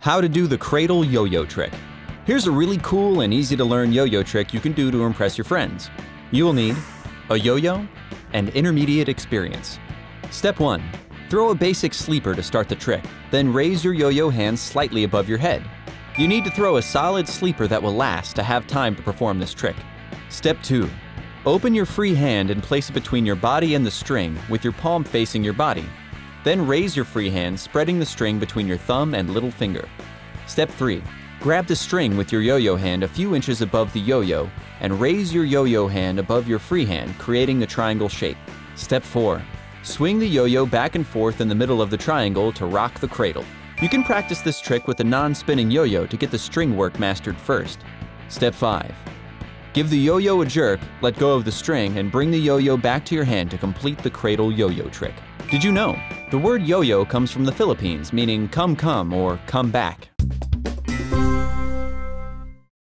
How to do the cradle yo-yo trick. Here's a really cool and easy to learn yo-yo trick you can do to impress your friends. You will need a yo-yo and intermediate experience. Step 1. Throw a basic sleeper to start the trick, then raise your yo-yo hands slightly above your head. You need to throw a solid sleeper that will last to have time to perform this trick. Step 2. Open your free hand and place it between your body and the string with your palm facing your body. Then raise your free hand, spreading the string between your thumb and little finger. Step 3. Grab the string with your yo-yo hand a few inches above the yo-yo and raise your yo-yo hand above your free hand, creating the triangle shape. Step 4. Swing the yo-yo back and forth in the middle of the triangle to rock the cradle. You can practice this trick with a non-spinning yo-yo to get the string work mastered first. Step 5. Give the yo-yo a jerk, let go of the string, and bring the yo-yo back to your hand to complete the cradle yo-yo trick. Did you know? The word yo-yo comes from the Philippines, meaning come come or come back.